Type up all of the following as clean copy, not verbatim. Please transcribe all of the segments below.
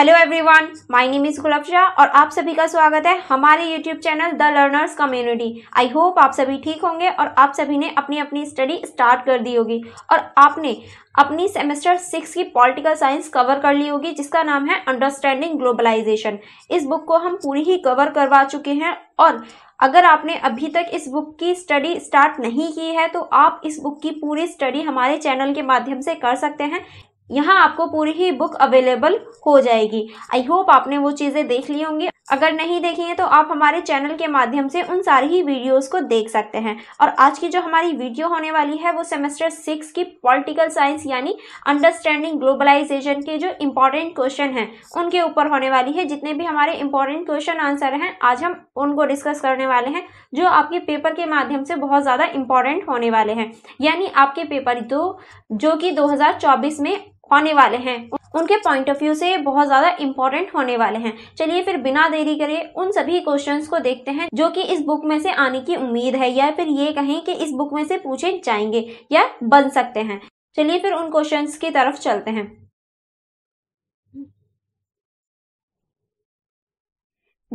Hello everyone, my name is Gulaf और आप सभी का स्वागत है हमारे YouTube channel the learners community. I hope आप सभी ठीक होंगे और आप सभी ने अपनी अपनी स्टडी स्टार्ट कर दी होगी और आपने अपनी सेमेस्टर 6 की पॉलिटिकल साइंस कवर कर ली होगी, जिसका नाम है अंडरस्टैंडिंग ग्लोबलाइजेशन। इस बुक को हम पूरी ही कवर करवा चुके हैं और अगर आपने अभी तक इस बुक की स्टडी स्टार्ट नहीं की है तो आप इस बुक की पूरी स्टडी हमारे चैनल के माध्यम से कर सकते हैं। यहाँ आपको पूरी ही बुक अवेलेबल हो जाएगी। आई होप आपने वो चीज़ें देख ली होंगी, अगर नहीं देखी हैं तो आप हमारे चैनल के माध्यम से उन सारी ही वीडियोस को देख सकते हैं। और आज की जो हमारी वीडियो होने वाली है वो सेमेस्टर 6 की पॉलिटिकल साइंस यानी अंडरस्टैंडिंग ग्लोबलाइजेशन के जो इम्पोर्टेंट क्वेश्चन हैं उनके ऊपर होने वाली है। जितने भी हमारे इम्पोर्टेंट क्वेश्चन आंसर हैं आज हम उनको डिस्कस करने वाले हैं, जो आपके पेपर के माध्यम से बहुत ज़्यादा इम्पोर्टेंट होने वाले हैं। यानी आपके पेपर 2 जो कि 2024 में होने वाले हैं उनके पॉइंट ऑफ व्यू से बहुत ज़्यादा इम्पोर्टेंट होने वाले हैं। चलिए फिर बिना देरी करे उन सभी क्वेश्चंस को देखते हैं जो कि इस बुक में से आने की उम्मीद है, या फिर ये कहें कि इस बुक में से पूछे जाएंगे या बन सकते हैं। चलिए फिर उन क्वेश्चंस की तरफ चलते हैं।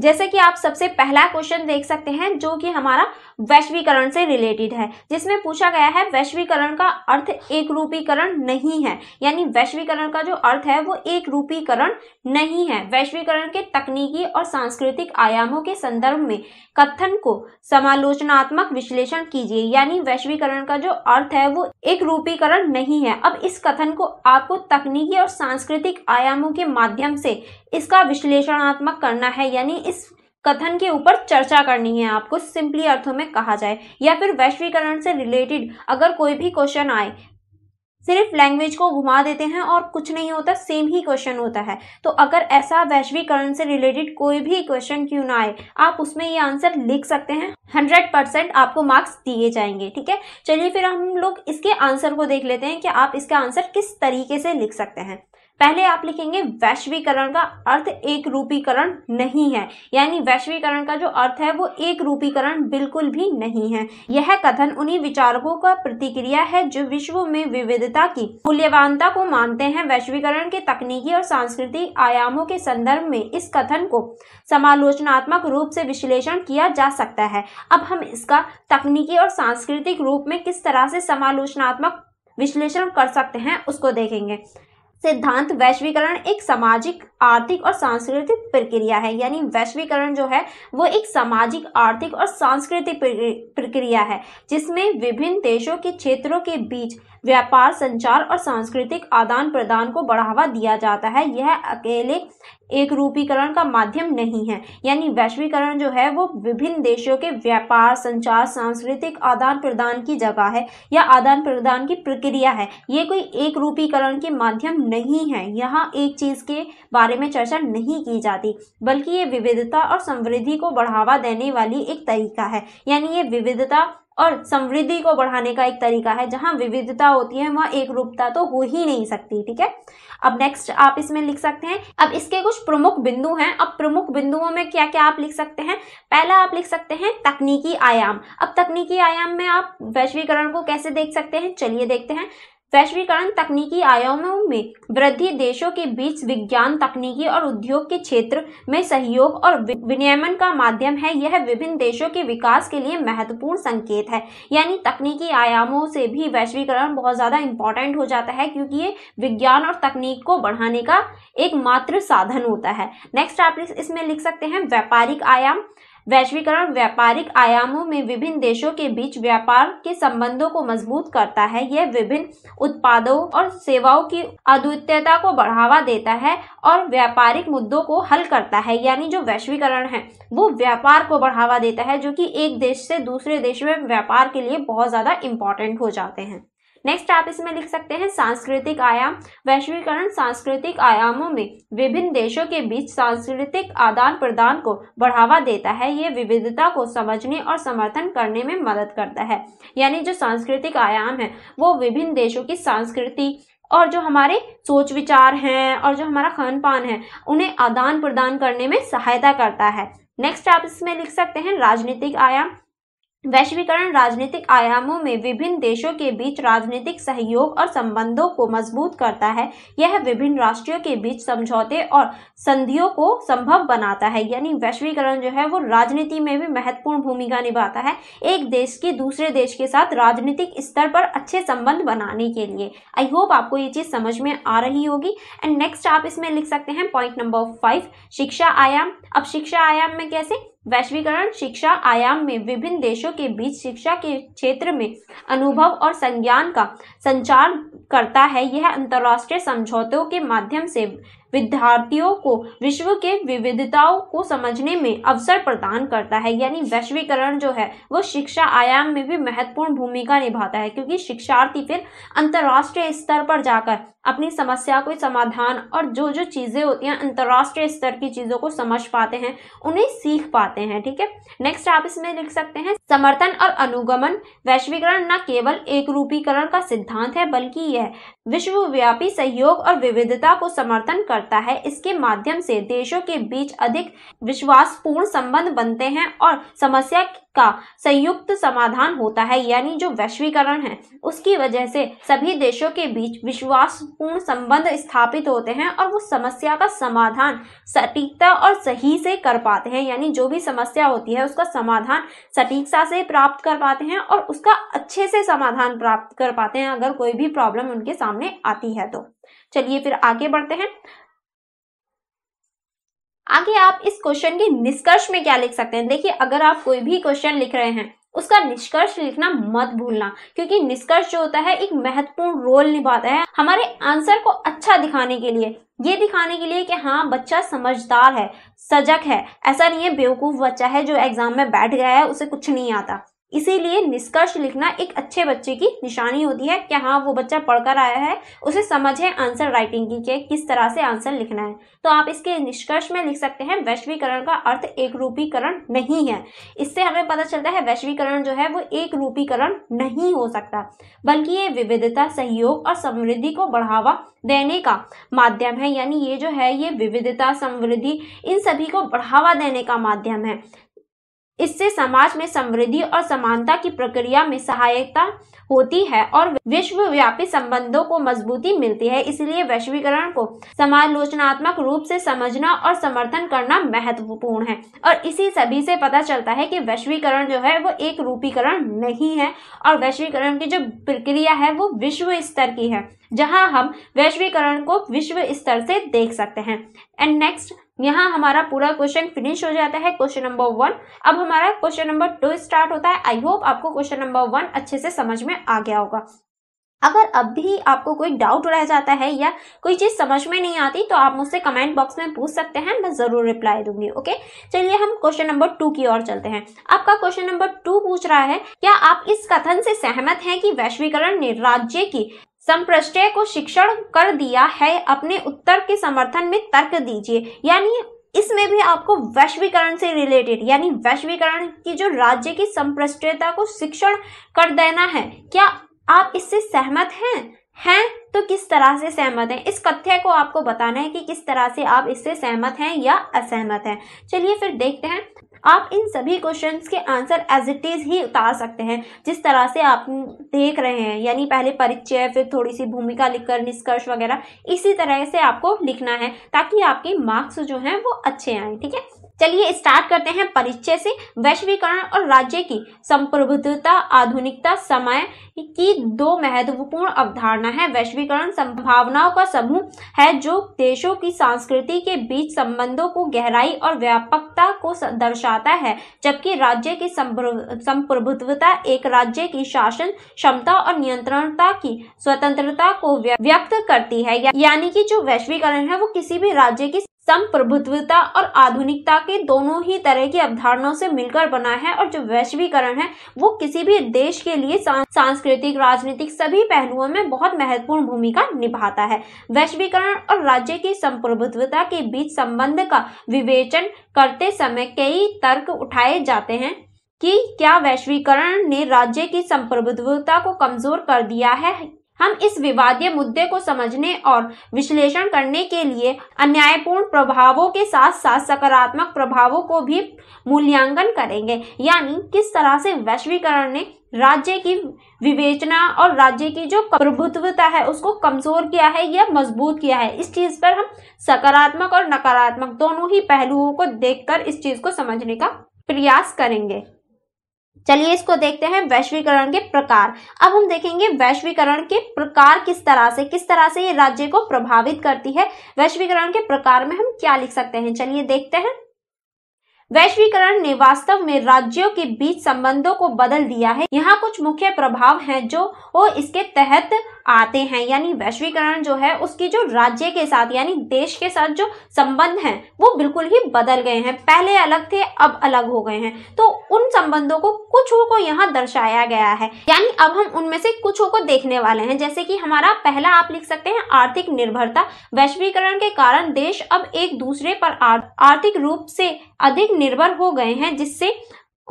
जैसे कि आप सबसे पहला क्वेश्चन देख सकते हैं जो कि हमारा वैश्वीकरण से रिलेटेड है, जिसमें पूछा गया है वैश्वीकरण का अर्थ एक रूपीकरण नहीं है। यानी वैश्वीकरण का जो अर्थ है वो एक रूपीकरण नहीं है। वैश्वीकरण के तकनीकी और सांस्कृतिक आयामों के संदर्भ में कथन को समालोचनात्मक विश्लेषण कीजिए। यानी वैश्वीकरण का जो अर्थ है वो एक रूपीकरण नहीं है। अब इस कथन को आपको तकनीकी और सांस्कृतिक आयामों के माध्यम से इसका विश्लेषणात्मक करना है। यानी इस कथन के ऊपर चर्चा करनी है आपको, सिंपली अर्थों में कहा जाए। या फिर वैश्वीकरण से रिलेटेड अगर कोई भी क्वेश्चन आए, सिर्फ लैंग्वेज को घुमा देते हैं और कुछ नहीं होता, सेम ही क्वेश्चन होता है। तो अगर ऐसा वैश्वीकरण से रिलेटेड कोई भी क्वेश्चन क्यों ना आए, आप उसमें ये आंसर लिख सकते हैं। 100% आपको मार्क्स दिए जाएंगे। ठीक है, चलिए फिर हम लोग इसके आंसर को देख लेते हैं कि आप इसका आंसर किस तरीके से लिख सकते हैं। पहले आप लिखेंगे वैश्वीकरण का अर्थ एक रूपीकरण नहीं है। यानी वैश्वीकरण का जो अर्थ है वो एक रूपीकरण बिल्कुल भी नहीं है। यह कथन उन्हीं विचारकों का प्रतिक्रिया है जो विश्व में विविधता की मूल्यवानता को मानते हैं। वैश्वीकरण के तकनीकी और सांस्कृतिक आयामों के संदर्भ में इस कथन को समालोचनात्मक रूप से विश्लेषण किया जा सकता है। अब हम इसका तकनीकी और सांस्कृतिक रूप में किस तरह से समालोचनात्मक विश्लेषण कर सकते हैं उसको देखेंगे। सिद्धांत वैश्वीकरण एक सामाजिक, आर्थिक और सांस्कृतिक प्रक्रिया है। यानी वैश्वीकरण जो है वो एक सामाजिक, आर्थिक और सांस्कृतिक प्रक्रिया है जिसमें विभिन्न देशों के क्षेत्रों के बीच व्यापार, संचार और सांस्कृतिक आदान प्रदान को बढ़ावा दिया जाता है। यह अकेले एक रूपीकरण का माध्यम नहीं है। यानी वैश्वीकरण जो है वो विभिन्न देशों के व्यापार, संचार, सांस्कृतिक आदान प्रदान की जगह है या आदान प्रदान की प्रक्रिया है। ये कोई एक रूपीकरण के माध्यम नहीं है। यहाँ एक चीज के बारे में चर्चा नहीं की जाती, बल्कि ये विविधता और समृद्धि को बढ़ावा देने वाली एक तरीका है। यानी ये विविधता और समृद्धि को बढ़ाने का एक तरीका है। जहां विविधता होती है वहां एक रूपता तो हो ही नहीं सकती। ठीक है, अब नेक्स्ट आप इसमें लिख सकते हैं। अब इसके कुछ प्रमुख बिंदु हैं। अब प्रमुख बिंदुओं में क्या क्या आप लिख सकते हैं? पहला आप लिख सकते हैं तकनीकी आयाम। अब तकनीकी आयाम में आप वैश्वीकरण को कैसे देख सकते हैं, चलिए देखते हैं। वैश्वीकरण तकनीकी आयामों में वृद्धि, देशों के बीच विज्ञान, तकनीकी और उद्योग के क्षेत्र में सहयोग और विनियमन का माध्यम है। यह विभिन्न देशों के विकास के लिए महत्वपूर्ण संकेत है। यानी तकनीकी आयामों से भी वैश्वीकरण बहुत ज़्यादा इम्पोर्टेंट हो जाता है, क्योंकि ये विज्ञान और तकनीक को बढ़ाने का एकमात्र साधन होता है। नेक्स्ट आप इसमें लिख सकते हैं व्यापारिक आयाम। वैश्वीकरण व्यापारिक आयामों में विभिन्न देशों के बीच व्यापार के संबंधों को मजबूत करता है। यह विभिन्न उत्पादों और सेवाओं की अद्वितीयता को बढ़ावा देता है और व्यापारिक मुद्दों को हल करता है। यानी जो वैश्वीकरण है वो व्यापार को बढ़ावा देता है, जो कि एक देश से दूसरे देश में व्यापार के लिए बहुत ज़्यादा इम्पोर्टेंट हो जाते हैं। नेक्स्ट आप इसमें लिख सकते हैं सांस्कृतिक आयाम। वैश्वीकरण सांस्कृतिक आयामों में विभिन्न देशों के बीच सांस्कृतिक आदान प्रदान को बढ़ावा देता है। ये विविधता को समझने और समर्थन करने में मदद करता है। यानी जो सांस्कृतिक आयाम है वो विभिन्न देशों की संस्कृति और जो हमारे सोच विचार हैं और जो हमारा खान पान है उन्हें आदान प्रदान करने में सहायता करता है। नेक्स्ट आप इसमें लिख सकते हैं राजनीतिक आयाम। वैश्वीकरण राजनीतिक आयामों में विभिन्न देशों के बीच राजनीतिक सहयोग और संबंधों को मजबूत करता है। यह विभिन्न राष्ट्रों के बीच समझौते और संधियों को संभव बनाता है। यानी वैश्वीकरण जो है वो राजनीति में भी महत्वपूर्ण भूमिका निभाता है, एक देश के दूसरे देश के साथ राजनीतिक स्तर पर अच्छे संबंध बनाने के लिए। आई होप आपको ये चीज समझ में आ रही होगी। एंड नेक्स्ट आप इसमें लिख सकते हैं पॉइंट नंबर 5 शिक्षा आयाम। अब शिक्षा आयाम में कैसे, वैश्वीकरण शिक्षा आयाम में विभिन्न देशों के बीच शिक्षा के क्षेत्र में अनुभव और संज्ञान का संचार करता है। यह अंतर्राष्ट्रीय समझौतों के माध्यम से विद्यार्थियों को विश्व के विविधताओं को समझने में अवसर प्रदान करता है। यानी वैश्वीकरण जो है वो शिक्षा आयाम में भी महत्वपूर्ण भूमिका निभाता है, क्योंकि शिक्षार्थी फिर अंतर्राष्ट्रीय स्तर पर जाकर अपनी समस्या को समाधान और जो जो चीजें होती हैं अंतर्राष्ट्रीय स्तर की चीजों को समझ पाते हैं, उन्हें सीख पाते हैं। ठीक है, नेक्स्ट आप इसमें लिख सकते हैं समर्थन और अनुगमन। वैश्वीकरण न केवल एक रूपीकरण का सिद्धांत है, बल्कि यह विश्वव्यापी सहयोग और विविधता को समर्थन करता है। इसके माध्यम से देशों के बीच अधिक विश्वासपूर्ण संबंध बनते हैं और समस्या का संयुक्त समाधान होता है। यानी जो वैश्वीकरण है उसकी वजह से सभी देशों के बीच विश्वासपूर्ण संबंध स्थापित होते हैं और वो समस्या का समाधान सटीकता और सही से कर पाते हैं। यानी जो भी समस्या होती है उसका समाधान सटीकता से प्राप्त कर पाते हैं और उसका अच्छे से समाधान प्राप्त कर पाते हैं अगर कोई भी प्रॉब्लम उनके सामने आती है तो। चलिए फिर आगे बढ़ते हैं। आगे आप इस क्वेश्चन के निष्कर्ष में क्या लिख सकते हैं। देखिए, अगर आप कोई भी क्वेश्चन लिख रहे हैं उसका निष्कर्ष लिखना मत भूलना, क्योंकि निष्कर्ष जो होता है एक महत्वपूर्ण रोल निभाता है हमारे आंसर को अच्छा दिखाने के लिए, ये दिखाने के लिए कि हाँ बच्चा समझदार है, सजग है, ऐसा नहीं है बेवकूफ बच्चा है जो एग्जाम में बैठ गया है उसे कुछ नहीं आता। इसीलिए निष्कर्ष लिखना एक अच्छे बच्चे की निशानी होती है कि हाँ वो बच्चा पढ़कर आया है, उसे समझ है आंसर राइटिंग की कि किस तरह से आंसर लिखना है। तो आप इसके निष्कर्ष में लिख सकते हैं वैश्वीकरण का अर्थ एक रूपीकरण नहीं है। इससे हमें पता चलता है वैश्वीकरण जो है वो एक रूपीकरण नहीं हो सकता, बल्कि ये विविधता सहयोग और समृद्धि को बढ़ावा देने का माध्यम है। यानी ये जो है ये विविधता समृद्धि इन सभी को बढ़ावा देने का माध्यम है। इससे समाज में समृद्धि और समानता की प्रक्रिया में सहायता होती है और विश्वव्यापी संबंधों को मजबूती मिलती है। इसलिए वैश्वीकरण को समालोचनात्मक रूप से समझना और समर्थन करना महत्वपूर्ण है। और इसी सभी से पता चलता है कि वैश्वीकरण जो है वो एक रूपीकरण नहीं है और वैश्वीकरण की जो प्रक्रिया है वो विश्व स्तर की है, जहां हम वैश्वीकरण को विश्व स्तर से देख सकते हैं। एंड नेक्स्ट यहाँ हमारा पूरा क्वेश्चन फिनिश हो जाता है, क्वेश्चन नंबर 1। अब हमारा क्वेश्चन नंबर 2 स्टार्ट होता है। आई होप आपको क्वेश्चन नंबर 1 अच्छे से समझ में आ गया होगा। अगर अब भी आपको कोई डाउट रह जाता है या कोई चीज समझ में नहीं आती तो आप मुझसे कमेंट बॉक्स में पूछ सकते हैं, मैं जरूर रिप्लाई दूंगी। ओके, चलिए हम क्वेश्चन नंबर 2 की ओर चलते हैं। आपका क्वेश्चन नंबर 2 पूछ रहा है, क्या आप इस कथन से सहमत हैं कि वैश्वीकरण ने राज्य की संप्रष्टय को शिक्षण कर दिया है? अपने उत्तर के समर्थन में तर्क दीजिए। यानी इसमें भी आपको वैश्वीकरण से रिलेटेड, यानी वैश्वीकरण की जो राज्य की संप्रष्टयता को शिक्षण कर देना है, क्या आप इससे सहमत हैं तो किस तरह से सहमत हैं? इस तथ्य को आपको बताना है कि किस तरह से आप इससे सहमत हैं या असहमत हैं। चलिए फिर देखते हैं। आप इन सभी क्वेश्चंस के आंसर एज इट इज ही उतार सकते हैं जिस तरह से आप देख रहे हैं। यानी पहले परिचय, फिर थोड़ी सी भूमिका लिखकर निष्कर्ष वगैरह, इसी तरह से आपको लिखना है ताकि आपके मार्क्स जो हैं वो अच्छे आए। ठीक है, चलिए स्टार्ट करते हैं परिचय से। वैश्वीकरण और राज्य की संप्रभुता आधुनिकता समय की दो महत्वपूर्ण अवधारणा है। वैश्वीकरण संभावनाओं का समूह है जो देशों की संस्कृति के बीच संबंधों को गहराई और व्यापकता को दर्शाता है, जबकि राज्य की संप्रभुता एक राज्य की शासन क्षमता और नियंत्रणता की स्वतंत्रता को व्यक्त करती है। यानी कि जो वैश्वीकरण है वो किसी भी राज्य की संप्रभुत्वता और आधुनिकता के दोनों ही तरह की अवधारणाओं से मिलकर बना है, और जो वैश्वीकरण है वो किसी भी देश के लिए सांस्कृतिक, राजनीतिक सभी पहलुओं में बहुत महत्वपूर्ण भूमिका निभाता है। वैश्वीकरण और राज्य की संप्रभुत्वता के बीच संबंध का विवेचन करते समय कई तर्क उठाए जाते हैं कि क्या वैश्वीकरण ने राज्य की संप्रभुत्वता को कमजोर कर दिया है हम इस विवादीय मुद्दे को समझने और विश्लेषण करने के लिए अन्यायपूर्ण प्रभावों के साथ साथ सकारात्मक प्रभावों को भी मूल्यांकन करेंगे, यानी किस तरह से वैश्वीकरण ने राज्य की विवेचना और राज्य की जो प्रभुत्वता है उसको कमजोर किया है या मजबूत किया है। इस चीज पर हम सकारात्मक और नकारात्मक दोनों ही पहलुओं को देखकर इस चीज को समझने का प्रयास करेंगे। चलिए इसको देखते हैं वैश्वीकरण के प्रकार। अब हम देखेंगे वैश्वीकरण के प्रकार किस तरह से ये राज्य को प्रभावित करती है। वैश्वीकरण के प्रकार में हम क्या लिख सकते हैं, चलिए देखते हैं। वैश्वीकरण ने वास्तव में राज्यों के बीच संबंधों को बदल दिया है। यहाँ कुछ मुख्य प्रभाव हैं जो वो इसके तहत आते हैं, यानी वैश्वीकरण जो है उसकी जो राज्य के साथ यानी देश के साथ जो संबंध हैं वो बिल्कुल ही बदल गए हैं। पहले अलग थे, अब अलग हो गए हैं। तो उन संबंधों को कुछ को यहाँ दर्शाया गया है, यानी अब हम उनमें से कुछ को देखने वाले हैं। जैसे कि हमारा पहला आप लिख सकते हैं आर्थिक निर्भरता। वैश्वीकरण के कारण देश अब एक दूसरे पर आर्थिक रूप से अधिक निर्भर हो गए हैं, जिससे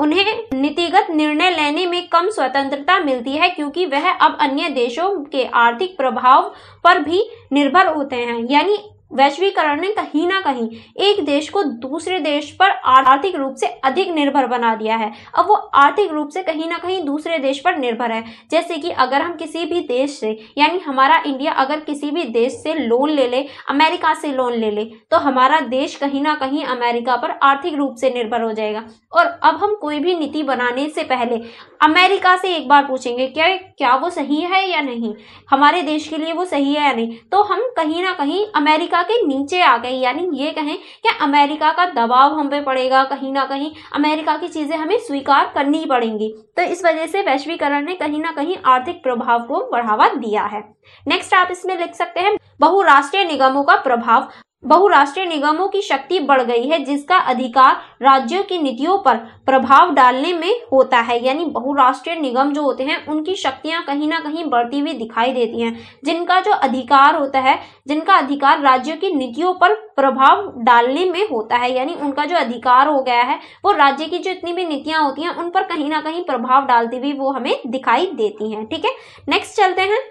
उन्हें नीतिगत निर्णय लेने में कम स्वतंत्रता मिलती है, क्योंकि वह अब अन्य देशों के आर्थिक प्रभाव पर भी निर्भर होते हैं। यानी वैश्वीकरण ने कहीं ना कहीं एक देश को दूसरे देश पर आर्थिक रूप से अधिक निर्भर बना दिया है। अब वो आर्थिक रूप से कहीं ना कहीं दूसरे देश पर निर्भर है। जैसे कि अगर हम किसी भी देश से, यानी हमारा इंडिया अगर किसी भी देश से लोन ले ले, अमेरिका से लोन ले ले, तो हमारा देश कहीं ना कहीं अमेरिका पर आर्थिक रूप से निर्भर हो जाएगा। और अब हम कोई भी नीति बनाने से पहले अमेरिका से एक बार पूछेंगे क्या वो सही है या नहीं, हमारे देश के लिए वो सही है या नहीं, तो हम कहीं ना कहीं अमेरिका के नीचे आ गए। यानी ये कहें कि अमेरिका का दबाव हम पे पड़ेगा, कहीं ना कहीं अमेरिका की चीजें हमें स्वीकार करनी पड़ेंगी। तो इस वजह से वैश्वीकरण ने कहीं ना कहीं आर्थिक प्रभाव को बढ़ावा दिया है। नेक्स्ट आप इसमें लिख सकते हैं बहुराष्ट्रीय निगमों का प्रभाव। बहुराष्ट्रीय निगमों की शक्ति बढ़ गई है, जिसका अधिकार राज्यों की नीतियों पर प्रभाव डालने में होता है। यानी बहुराष्ट्रीय निगम जो होते हैं उनकी शक्तियां कहीं ना कहीं बढ़ती हुई दिखाई देती हैं, जिनका जो अधिकार होता है, जिनका अधिकार राज्यों की नीतियों पर प्रभाव डालने में होता है, यानी उनका जो अधिकार हो गया है वो राज्य की जो इतनी भी नीतियां होती हैं उन पर कहीं ना कहीं प्रभाव डालती हुई वो हमें दिखाई देती हैं। ठीक है, नेक्स्ट चलते हैं।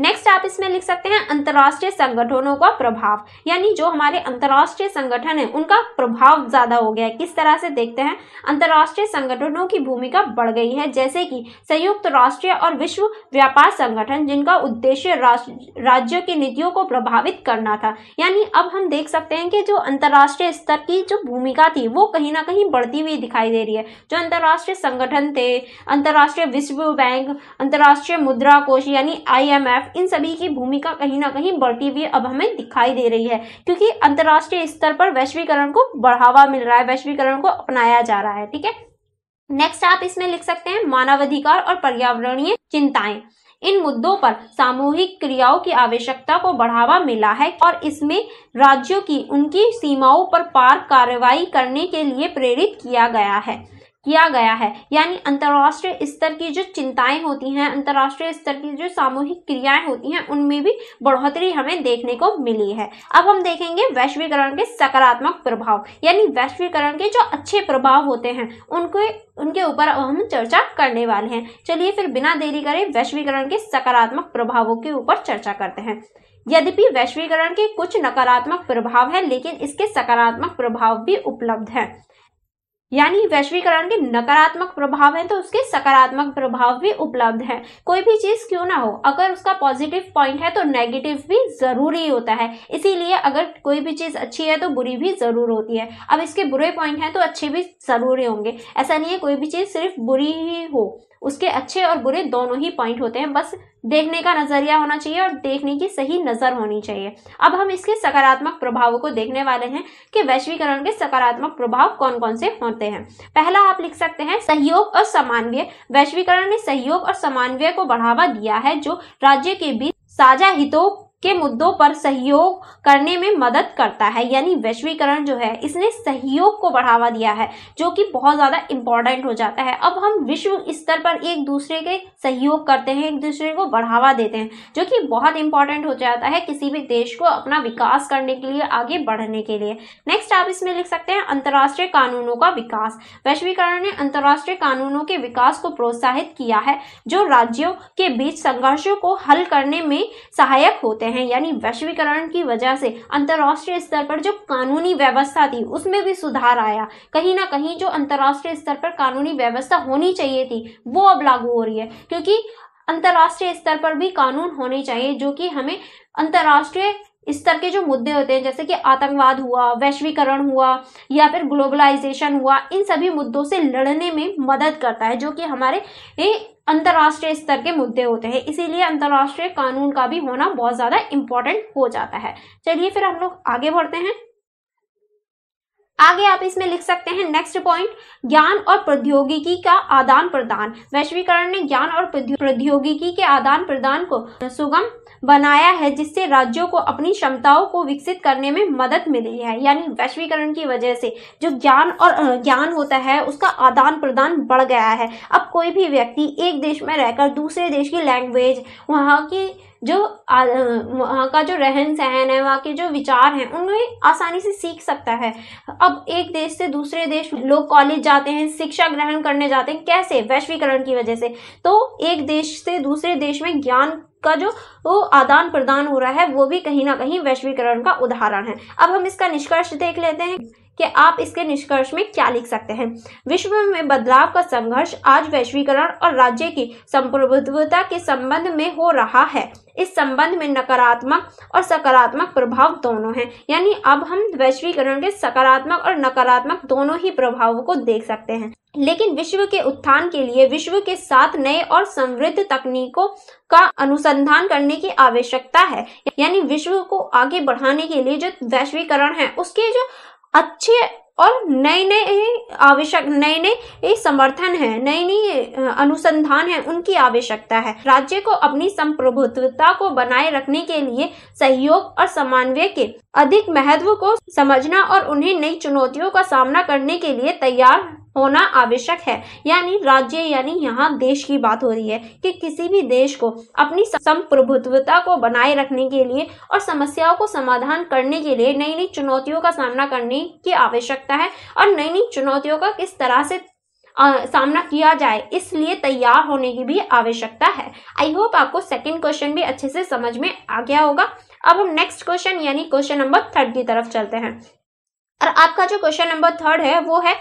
नेक्स्ट आप इसमें लिख सकते हैं अंतर्राष्ट्रीय संगठनों का प्रभाव, यानी जो हमारे अंतर्राष्ट्रीय संगठन है उनका प्रभाव ज्यादा हो गया है। किस तरह से देखते हैं, अंतर्राष्ट्रीय संगठनों की भूमिका बढ़ गई है। जैसे कि संयुक्त राष्ट्र और विश्व व्यापार संगठन, जिनका उद्देश्य राज्यों की नीतियों को प्रभावित करना था। यानी अब हम देख सकते हैं कि जो अंतर्राष्ट्रीय स्तर की जो भूमिका थी वो कहीं ना कहीं बढ़ती हुई दिखाई दे रही है। जो अंतर्राष्ट्रीय संगठन थे, अंतर्राष्ट्रीय विश्व बैंक, अंतर्राष्ट्रीय मुद्रा कोष यानी IMF, इन सभी की भूमिका कहीं ना कहीं बढ़ती हुई अब हमें दिखाई दे रही है, क्योंकि अंतरराष्ट्रीय स्तर पर वैश्वीकरण को बढ़ावा मिल रहा है, वैश्वीकरण को अपनाया जा रहा है। ठीक है, नेक्स्ट आप इसमें लिख सकते हैं मानवाधिकार और पर्यावरणीय चिंताएं। इन मुद्दों पर सामूहिक क्रियाओं की आवश्यकता को बढ़ावा मिला है और इसमें राज्यों की उनकी सीमाओं पर पार कार्रवाई करने के लिए प्रेरित किया गया है। यानी अंतर्राष्ट्रीय स्तर की जो चिंताएं होती हैं, अंतर्राष्ट्रीय स्तर की जो सामूहिक क्रियाएं होती हैं, उनमें भी बढ़ोतरी हमें देखने को मिली है। अब हम देखेंगे वैश्वीकरण के सकारात्मक प्रभाव, यानी वैश्वीकरण के जो अच्छे प्रभाव होते हैं उनके ऊपर अब हम चर्चा करने वाले हैं। चलिए फिर बिना देरी करे वैश्वीकरण के सकारात्मक प्रभावों के ऊपर चर्चा करते हैं। यद्यपि वैश्वीकरण के कुछ नकारात्मक प्रभाव है, लेकिन इसके सकारात्मक प्रभाव भी उपलब्ध है। यानी वैश्वीकरण के नकारात्मक प्रभाव हैं तो उसके सकारात्मक प्रभाव भी उपलब्ध हैं। कोई भी चीज क्यों ना हो, अगर उसका पॉजिटिव पॉइंट है तो नेगेटिव भी जरूरी होता है। इसीलिए अगर कोई भी चीज अच्छी है तो बुरी भी जरूर होती है। अब इसके बुरे पॉइंट हैं तो अच्छे भी जरूरी होंगे। ऐसा नहीं है कोई भी चीज सिर्फ बुरी ही हो, उसके अच्छे और बुरे दोनों ही पॉइंट होते हैं। बस देखने का नजरिया होना चाहिए और देखने की सही नजर होनी चाहिए। अब हम इसके सकारात्मक प्रभावों को देखने वाले हैं कि वैश्वीकरण के सकारात्मक प्रभाव कौन कौन से होते हैं। पहला आप लिख सकते हैं सहयोग और समन्वय। वैश्वीकरण ने सहयोग और समन्वय को बढ़ावा दिया है, जो राज्य के बीच साझा हितों के मुद्दों पर सहयोग करने में मदद करता है। यानी वैश्वीकरण जो है इसने सहयोग को बढ़ावा दिया है, जो कि बहुत ज़्यादा इम्पॉर्टेंट हो जाता है। अब हम विश्व स्तर पर एक दूसरे के सहयोग करते हैं, एक दूसरे को बढ़ावा देते हैं, जो कि बहुत इंपॉर्टेंट हो जाता है किसी भी देश को अपना विकास करने के लिए, आगे बढ़ने के लिए। नेक्स्ट आप इसमें लिख सकते हैं अंतर्राष्ट्रीय कानूनों का विकास। वैश्वीकरण ने अंतर्राष्ट्रीय कानूनों के विकास को प्रोत्साहित किया है जो राज्यों के बीच संघर्षों को हल करने में सहायक होते हैं। यानी वैश्वीकरण की वजह से अंतर्राष्ट्रीय स्तर पर जो कानूनी व्यवस्था थी उसमें भी सुधार आया। कहीं ना कहीं जो अंतर्राष्ट्रीय स्तर पर कानूनी व्यवस्था होनी चाहिए थी वो अब लागू हो रही है, क्योंकि अंतर्राष्ट्रीय स्तर पर भी कानून होने चाहिए जो कि हमें अंतर्राष्ट्रीय स्तर के जो मुद्दे होते हैं, जैसे कि आतंकवाद हुआ, वैश्वीकरण हुआ या फिर ग्लोबलाइजेशन हुआ, इन सभी मुद्दों से लड़ने में मदद करता है, जो कि हमारे अंतर्राष्ट्रीय स्तर के मुद्दे होते हैं। इसीलिए अंतर्राष्ट्रीय कानून का भी होना बहुत ज़्यादा इम्पोर्टेंट हो जाता है। चलिए फिर हम लोग आगे बढ़ते हैं। आगे आप इसमें लिख सकते हैं नेक्स्ट पॉइंट, ज्ञान और प्रौद्योगिकी का आदान प्रदान। वैश्वीकरण ने ज्ञान और प्रौद्योगिकी के आदान प्रदान को सुगम बनाया है, जिससे राज्यों को अपनी क्षमताओं को विकसित करने में मदद मिली है। यानी वैश्वीकरण की वजह से जो ज्ञान होता है उसका आदान प्रदान बढ़ गया है। अब कोई भी व्यक्ति एक देश में रहकर दूसरे देश की लैंग्वेज, वहाँ की जो वहाँ का जो रहन सहन है, वहाँ के जो विचार हैं, उन्हें आसानी से सीख सकता है। अब एक देश से दूसरे देश लोग कॉलेज जाते हैं, शिक्षा ग्रहण करने जाते हैं, कैसे? वैश्वीकरण की वजह से। तो एक देश से दूसरे देश में ज्ञान का जो आदान प्रदान हो रहा है वो भी कहीं ना कहीं वैश्वीकरण का उदाहरण है। अब हम इसका निष्कर्ष देख लेते हैं कि आप इसके निष्कर्ष में क्या लिख सकते हैं। विश्व में बदलाव का संघर्ष आज वैश्वीकरण और राज्य की संप्रभुता के संबंध में हो रहा है। इस संबंध में नकारात्मक और सकारात्मक प्रभाव दोनों हैं। यानी अब हम वैश्वीकरण के सकारात्मक और नकारात्मक दोनों ही प्रभावों को देख सकते हैं। लेकिन विश्व के उत्थान के लिए विश्व के साथ नए और समृद्ध तकनीकों का अनुसंधान करने की आवश्यकता है। यानी विश्व को आगे बढ़ाने के लिए जो वैश्वीकरण है उसके जो अच्छे और नए नए समर्थन है, नई नई अनुसंधान है, उनकी आवश्यकता है। राज्य को अपनी संप्रभुत्वता को बनाए रखने के लिए सहयोग और समन्वय के अधिक महत्व को समझना और उन्हें नई चुनौतियों का सामना करने के लिए तैयार होना आवश्यक है। यानी राज्य, यानी यहाँ देश की बात हो रही है कि किसी भी देश को अपनी संप्रभुत्वता को बनाए रखने के लिए और समस्याओं को समाधान करने के लिए नई नई चुनौतियों का सामना करने की आवश्यकता है और नई नई चुनौतियों का किस तरह से सामना किया जाए, इसलिए तैयार होने की भी आवश्यकता है। आई होप आपको सेकेंड क्वेश्चन भी अच्छे से समझ में आ गया होगा। अब हम नेक्स्ट क्वेश्चन यानी क्वेश्चन नंबर 3 की तरफ चलते हैं और आपका जो क्वेश्चन नंबर 3 है वो है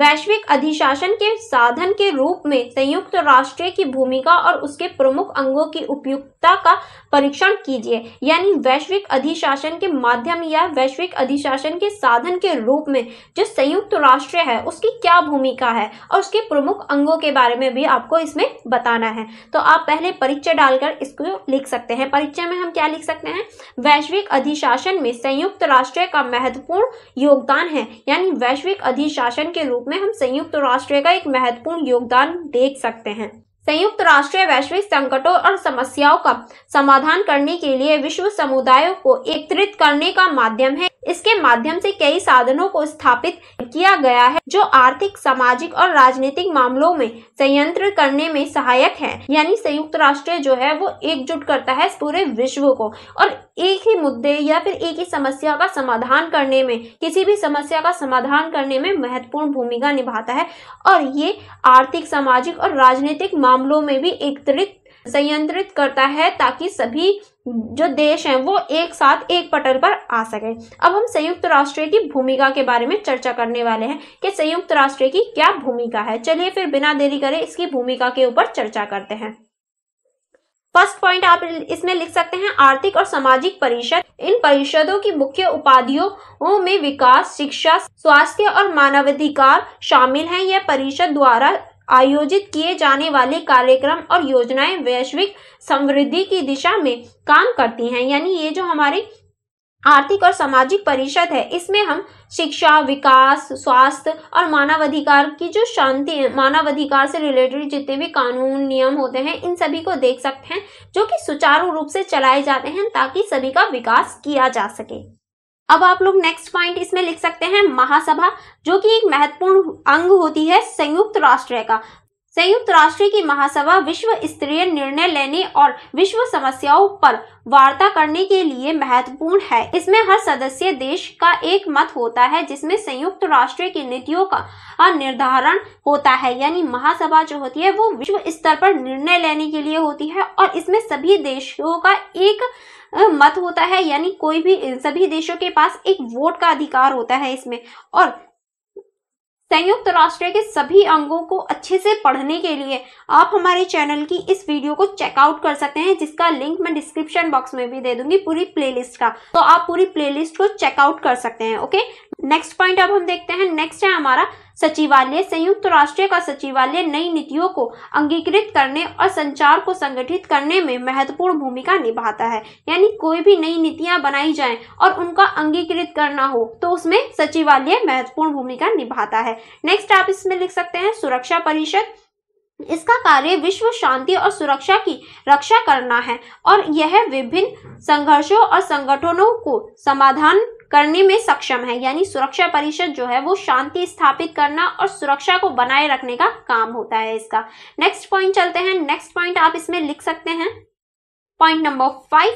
वैश्विक अधिशासन के साधन के रूप में संयुक्त राष्ट्र की भूमिका और उसके प्रमुख अंगों की उपयुक्तता का परीक्षण कीजिए। यानी वैश्विक अधिशासन के माध्यम या वैश्विक अधिशासन के साधन के रूप में जो संयुक्त राष्ट्र है उसकी क्या भूमिका है और उसके प्रमुख अंगों के बारे में भी आपको इसमें बताना है। तो आप पहले परिचय डालकर इसको लिख सकते हैं। परिचय में हम क्या लिख सकते हैं? वैश्विक अधिशासन में संयुक्त राष्ट्र का महत्वपूर्ण योगदान है। यानी वैश्विक अधिशासन के में हम संयुक्त राष्ट्र का एक महत्वपूर्ण योगदान देख सकते हैं। संयुक्त राष्ट्र वैश्विक संकटों और समस्याओं का समाधान करने के लिए विश्व समुदायों को एकत्रित करने का माध्यम है। इसके माध्यम से कई साधनों को स्थापित किया गया है जो आर्थिक, सामाजिक और राजनीतिक मामलों में संयंत्र करने में सहायक है। यानी संयुक्त राष्ट्र जो है वो एकजुट करता है पूरे विश्व को और एक ही मुद्दे या फिर एक ही समस्या का समाधान करने में, किसी भी समस्या का समाधान करने में महत्वपूर्ण भूमिका निभाता है और ये आर्थिक, सामाजिक और राजनीतिक मामलों में भी एकत्रित संयंत्रित करता है ताकि सभी जो देश हैं वो एक साथ एक पटल पर आ सके। अब हम संयुक्त राष्ट्र की भूमिका के बारे में चर्चा करने वाले हैं कि संयुक्त राष्ट्र की क्या भूमिका है। चलिए फिर बिना देरी करे इसकी भूमिका के ऊपर चर्चा करते हैं। फर्स्ट पॉइंट आप इसमें लिख सकते हैं आर्थिक और सामाजिक परिषद। इन परिषदों की मुख्य उपाधियों में विकास, शिक्षा, स्वास्थ्य और मानवाधिकार शामिल हैं। यह परिषद द्वारा आयोजित किए जाने वाले कार्यक्रम और योजनाएं वैश्विक समृद्धि की दिशा में काम करती हैं। यानी ये जो हमारे आर्थिक और सामाजिक परिषद है। इसमें हम शिक्षा, विकास, स्वास्थ्य और मानवाधिकार की जो शांति है, मानवाधिकार से रिलेटेड जितने भी कानून नियम होते हैं इन सभी को देख सकते हैं जो कि सुचारू रूप से चलाए जाते हैं ताकि सभी का विकास किया जा सके। अब आप लोग नेक्स्ट पॉइंट इसमें लिख सकते हैं महासभा, जो कि एक महत्वपूर्ण अंग होती है संयुक्त राष्ट्र का। संयुक्त राष्ट्र की महासभा विश्व स्तरीय निर्णय लेने और विश्व समस्याओं पर वार्ता करने के लिए महत्वपूर्ण है। इसमें हर सदस्य देश का एक मत होता है जिसमें संयुक्त राष्ट्र की नीतियों का निर्धारण होता है। यानी महासभा जो होती है वो विश्व स्तर पर निर्णय लेने के लिए होती है और इसमें सभी देशों का एक मत होता है, यानी कोई भी सभी देशों के पास एक वोट का अधिकार होता है इसमें। और संयुक्त राष्ट्र के सभी अंगों को अच्छे से पढ़ने के लिए आप हमारे चैनल की इस वीडियो को चेकआउट कर सकते हैं, जिसका लिंक मैं डिस्क्रिप्शन बॉक्स में भी दे दूंगी पूरी प्लेलिस्ट का, तो आप पूरी प्लेलिस्ट को चेकआउट कर सकते हैं। ओके, नेक्स्ट पॉइंट अब हम देखते हैं। नेक्स्ट है हमारा सचिवालय। संयुक्त राष्ट्र का सचिवालय नई नीतियों को अंगीकृत करने और संचार को संगठित करने में महत्वपूर्ण भूमिका निभाता है। यानी कोई भी नई नीतियां बनाई जाएं और उनका अंगीकृत करना हो तो उसमें सचिवालय महत्वपूर्ण भूमिका निभाता है। नेक्स्ट आप इसमें लिख सकते हैं सुरक्षा परिषद। इसका कार्य विश्व शांति और सुरक्षा की रक्षा करना है और यह विभिन्न संघर्षों और संगठनों को समाधान करने में सक्षम है। यानी सुरक्षा परिषद जो है वो शांति स्थापित करना और सुरक्षा को बनाए रखने का काम होता है इसका। नेक्स्ट पॉइंट चलते हैं। नेक्स्ट पॉइंट आप इसमें लिख सकते हैं पॉइंट नंबर 5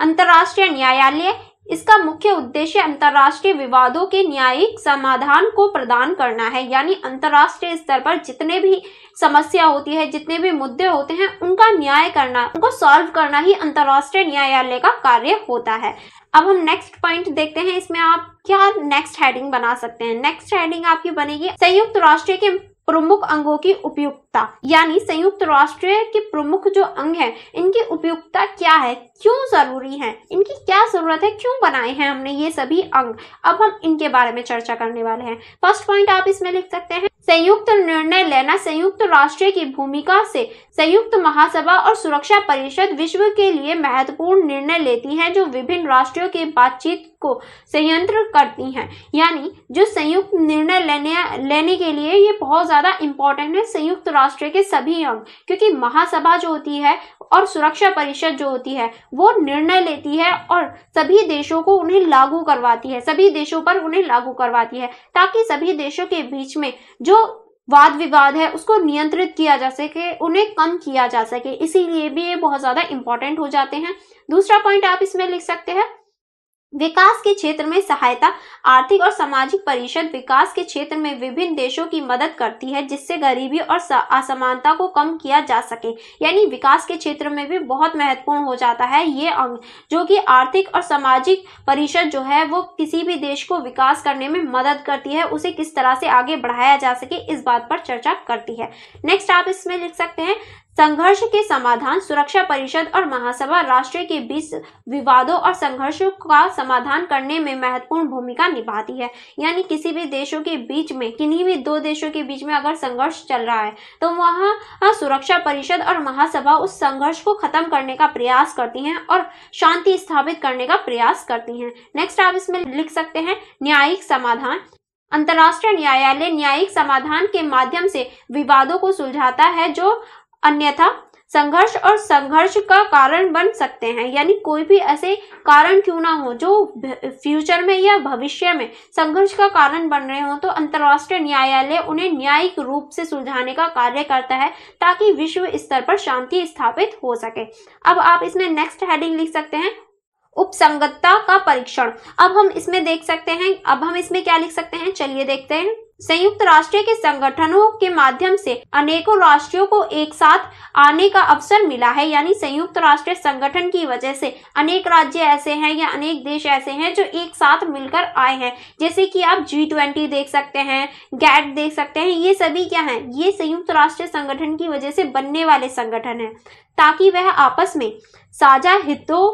अंतरराष्ट्रीय न्यायालय। इसका मुख्य उद्देश्य अंतरराष्ट्रीय विवादों के न्यायिक समाधान को प्रदान करना है। यानी अंतरराष्ट्रीय स्तर पर जितने भी समस्या होती है, जितने भी मुद्दे होते हैं, उनका न्याय करना, उनको सॉल्व करना ही अंतरराष्ट्रीय न्यायालय का कार्य होता है। अब हम नेक्स्ट पॉइंट देखते हैं। इसमें आप क्या नेक्स्ट हेडिंग बना सकते हैं। नेक्स्ट हेडिंग आपकी बनेगी संयुक्त राष्ट्र के प्रमुख अंगों की उपयुक्तता। यानी संयुक्त राष्ट्र के प्रमुख जो अंग हैं, इनकी उपयुक्तता क्या है, क्यों जरूरी है, इनकी क्या जरूरत है, क्यों बनाए हैं हमने ये सभी अंग। अब हम इनके बारे में चर्चा करने वाले हैं। फर्स्ट पॉइंट आप इसमें लिख सकते हैं संयुक्त निर्णय लेना। संयुक्त राष्ट्र की भूमिका से संयुक्त महासभा और सुरक्षा परिषद विश्व के लिए महत्वपूर्ण निर्णय लेती हैं जो विभिन्न राष्ट्रों के बातचीत को संयंत्र करती हैं। यानी जो संयुक्त निर्णय लेने के लिए ये बहुत ज्यादा इम्पोर्टेंट है संयुक्त राष्ट्र के सभी अंग, क्योंकि महासभा जो होती है और सुरक्षा परिषद जो होती है वो निर्णय लेती है और सभी देशों को उन्हें लागू करवाती है, सभी देशों पर उन्हें लागू करवाती है, ताकि सभी देशों के बीच में जो वाद विवाद है उसको नियंत्रित किया जा सके, उन्हें कम किया जा सके। इसीलिए भी ये बहुत ज्यादा इंपॉर्टेंट हो जाते हैं। दूसरा पॉइंट आप इसमें लिख सकते हैं विकास के क्षेत्र में सहायता। आर्थिक और सामाजिक परिषद विकास के क्षेत्र में विभिन्न देशों की मदद करती है जिससे गरीबी और असमानता को कम किया जा सके। यानी विकास के क्षेत्र में भी बहुत महत्वपूर्ण हो जाता है ये अंग, जो कि आर्थिक और सामाजिक परिषद जो है वो किसी भी देश को विकास करने में मदद करती है, उसे किस तरह से आगे बढ़ाया जा सके इस बात पर चर्चा करती है। नेक्स्ट आप इसमें लिख सकते हैं संघर्ष के समाधान। सुरक्षा परिषद और महासभा राष्ट्र के बीच विवादों और संघर्षों का समाधान करने में महत्वपूर्ण भूमिका निभाती है। यानी किसी भी देशों के बीच में, किन्हीं भी दो देशों के बीच में अगर संघर्ष चल रहा है तो वहाँ सुरक्षा परिषद और महासभा उस संघर्ष को खत्म करने का प्रयास करती हैं और शांति स्थापित करने का प्रयास करती हैं। नेक्स्ट आप इसमें लिख सकते हैं न्यायिक समाधान। अंतर्राष्ट्रीय न्यायालय न्यायिक समाधान के माध्यम से विवादों को सुलझाता है जो अन्यथा संघर्ष और संघर्ष का कारण बन सकते हैं। यानी कोई भी ऐसे कारण क्यों ना हो जो फ्यूचर में या भविष्य में संघर्ष का कारण बन रहे हो, तो अंतर्राष्ट्रीय न्यायालय उन्हें न्यायिक रूप से सुलझाने का कार्य करता है ताकि विश्व स्तर पर शांति स्थापित हो सके। अब आप इसमें नेक्स्ट हेडिंग लिख सकते हैं उपसंगतता का परीक्षण। अब हम इसमें देख सकते हैं, अब हम इसमें क्या लिख सकते हैं, चलिए देखते हैं। संयुक्त राष्ट्र के संगठनों के माध्यम से अनेकों राष्ट्रों को एक साथ आने का अवसर मिला है। यानी संयुक्त राष्ट्र संगठन की वजह से अनेक राज्य ऐसे हैं या अनेक देश ऐसे हैं जो एक साथ मिलकर आए हैं। जैसे कि आप G20 देख सकते हैं, गैट देख सकते हैं, ये सभी क्या हैं, ये संयुक्त राष्ट्र संगठन की वजह से बनने वाले संगठन हैं, ताकि वह आपस में साझा हितों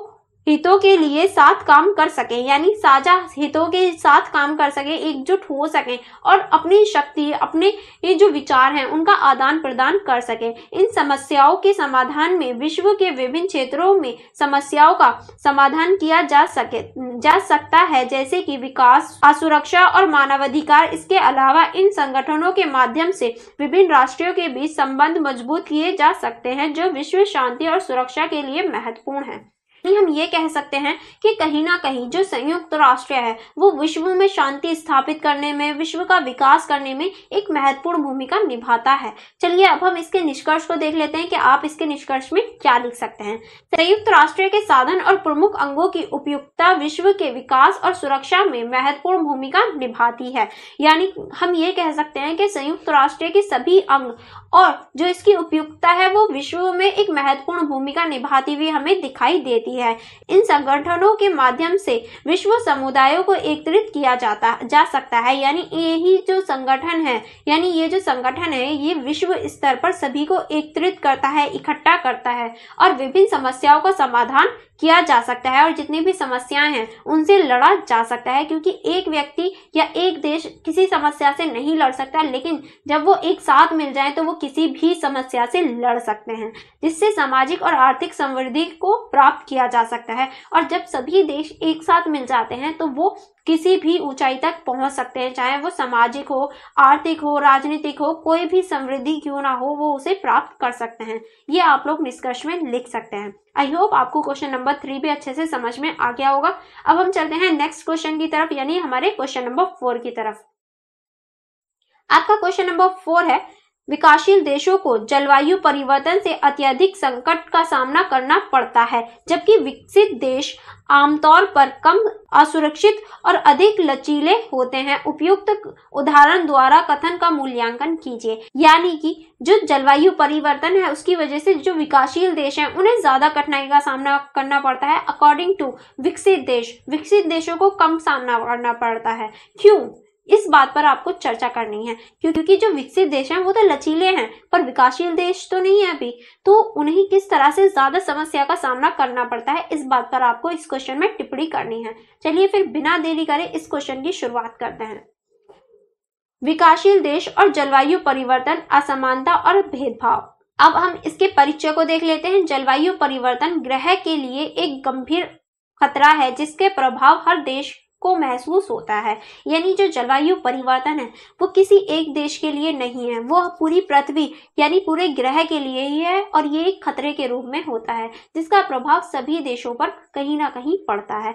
हितों के लिए साथ काम कर सके, यानी साझा हितों के साथ काम कर सके, एकजुट हो सके और अपनी शक्ति, अपने ये जो विचार हैं उनका आदान प्रदान कर सके। इन समस्याओं के समाधान में विश्व के विभिन्न क्षेत्रों में समस्याओं का समाधान किया जा सकता है, जैसे कि विकास, असुरक्षा और मानवाधिकार। इसके अलावा इन संगठनों के माध्यम से विभिन्न राष्ट्रों के बीच संबंध मजबूत किए जा सकते हैं, जो विश्व शांति और सुरक्षा के लिए महत्वपूर्ण है। हम ये कह सकते हैं कि कहीं ना कहीं जो संयुक्त राष्ट्र है वो विश्व में शांति स्थापित करने में, विश्व का विकास करने में एक महत्वपूर्ण भूमिका निभाता है। चलिए अब हम इसके निष्कर्ष को देख लेते हैं कि आप इसके निष्कर्ष में क्या लिख सकते हैं। संयुक्त राष्ट्र के साधन और प्रमुख अंगों की उपयुक्तता विश्व के विकास और सुरक्षा में महत्वपूर्ण भूमिका निभाती है, यानी हम ये कह सकते हैं कि संयुक्त राष्ट्र के सभी अंग और जो इसकी उपयुक्तता है वो विश्व में एक महत्वपूर्ण भूमिका निभाती हुई हमें दिखाई देती है। इन संगठनों के माध्यम से विश्व समुदायों को एकत्रित किया जा सकता है, यानी ये जो संगठन है ये विश्व स्तर पर सभी को एकत्रित करता है, इकट्ठा करता है और विभिन्न समस्याओं का समाधान किया जा सकता है और जितनी भी समस्याएं हैं उनसे लड़ा जा सकता है, क्योंकि एक व्यक्ति या एक देश किसी समस्या से नहीं लड़ सकता, लेकिन जब वो एक साथ मिल जाए तो वो किसी भी समस्या से लड़ सकते हैं, जिससे सामाजिक और आर्थिक समृद्धि को प्राप्त किया जा सकता है। और जब सभी देश एक साथ मिल जाते हैं तो वो किसी भी ऊंचाई तक पहुंच सकते हैं, चाहे वो सामाजिक हो, आर्थिक हो, राजनीतिक हो, कोई भी समृद्धि क्यों ना हो, वो उसे प्राप्त कर सकते हैं। ये आप लोग निष्कर्ष में लिख सकते हैं। आई होप आपको क्वेश्चन नंबर 3 भी अच्छे से समझ में आ गया होगा। अब हम चलते हैं नेक्स्ट क्वेश्चन की तरफ, यानी हमारे क्वेश्चन नंबर 4 की तरफ। आपका क्वेश्चन नंबर 4 है, विकासशील देशों को जलवायु परिवर्तन से अत्यधिक संकट का सामना करना पड़ता है, जबकि विकसित देश आमतौर पर कम असुरक्षित और अधिक लचीले होते हैं। उपयुक्त उदाहरण द्वारा कथन का मूल्यांकन कीजिए। यानी कि जो जलवायु परिवर्तन है उसकी वजह से जो विकासशील देश हैं उन्हें ज्यादा कठिनाई का सामना करना पड़ता है अकॉर्डिंग टू विकसित देशों को कम सामना करना पड़ता है। क्यों? इस बात पर आपको चर्चा करनी है, क्योंकि जो विकसित देश हैं वो तो लचीले हैं पर विकासशील देश तो नहीं है अभी, तो उन्हें किस तरह से ज्यादा समस्या का सामना करना पड़ता है, इस बात पर आपको इस क्वेश्चन में टिप्पणी करनी है। चलिए फिर बिना देरी करे इस क्वेश्चन की शुरुआत करते हैं। विकासशील देश और जलवायु परिवर्तन, असमानता और भेदभाव। अब हम इसके परिचय को देख लेते हैं। जलवायु परिवर्तन ग्रह के लिए एक गंभीर खतरा है जिसके प्रभाव हर देश को महसूस होता है, यानी जो जलवायु परिवर्तन है वो किसी एक देश के लिए नहीं है, वो पूरी पृथ्वी यानी पूरे ग्रह के लिए ही है और ये एक खतरे के रूप में होता है जिसका प्रभाव सभी देशों पर कहीं ना कहीं पड़ता है।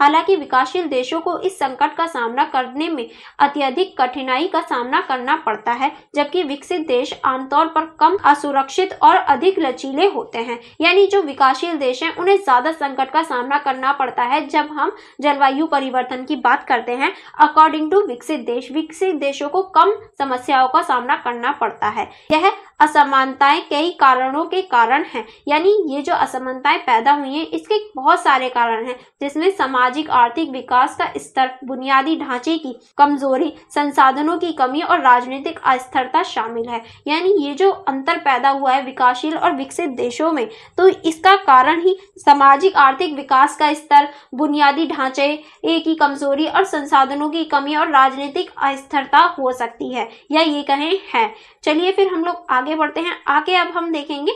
हालांकि विकासशील देशों को इस संकट का सामना करने में अत्यधिक कठिनाई का सामना करना पड़ता है, जबकि विकसित देश आमतौर पर कम असुरक्षित और अधिक लचीले होते हैं, यानी जो विकासशील देश है उन्हें ज्यादा संकट का सामना करना पड़ता है जब हम जलवायु परिवर्तन की बात करते हैं। अकॉर्डिंग टू विकसित देशों को कम समस्याओं का सामना करना पड़ता है। यह असमानताएं कई कारणों के कारण है, यानी ये जो असमानताएं पैदा हुई हैं इसके बहुत सारे कारण हैं, जिसमें सामाजिक आर्थिक विकास का स्तर, बुनियादी ढांचे की कमजोरी, संसाधनों की कमी और राजनीतिक अस्थिरता शामिल है। यानी ये जो अंतर पैदा हुआ है विकासशील और विकसित देशों में, तो इसका कारण ही सामाजिक आर्थिक विकास का स्तर, बुनियादी ढांचे की कमजोरी और संसाधनों की कमी और राजनीतिक अस्थिरता हो सकती है, या ये कहें है। चलिए फिर हम लोग आगे बढ़ते हैं। आगे अब हम देखेंगे